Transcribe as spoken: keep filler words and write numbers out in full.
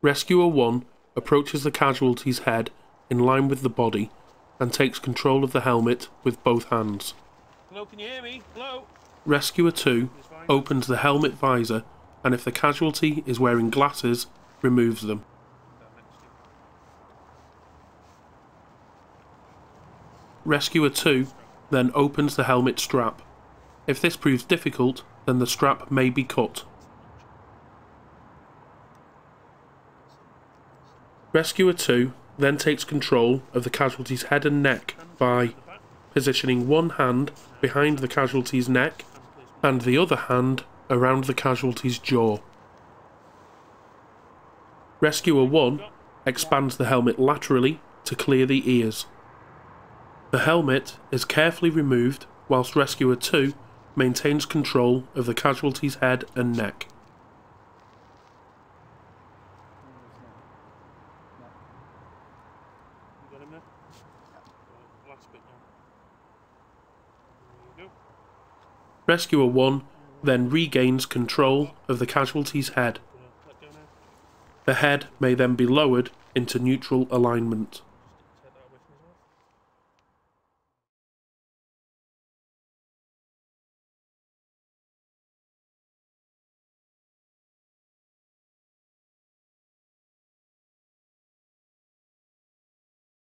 Rescuer one approaches the casualty's head in line with the body and takes control of the helmet with both hands. Hello, can you hear me? Hello? Rescuer two opens the helmet visor and if the casualty is wearing glasses, removes them. Rescuer two then opens the helmet strap. If this proves difficult, then the strap may be cut. Rescuer two then takes control of the casualty's head and neck by positioning one hand behind the casualty's neck and the other hand around the casualty's jaw. Rescuer one expands the helmet laterally to clear the ears. The helmet is carefully removed whilst Rescuer two maintains control of the casualty's head and neck. Rescuer one then regains control of the casualty's head. The head may then be lowered into neutral alignment.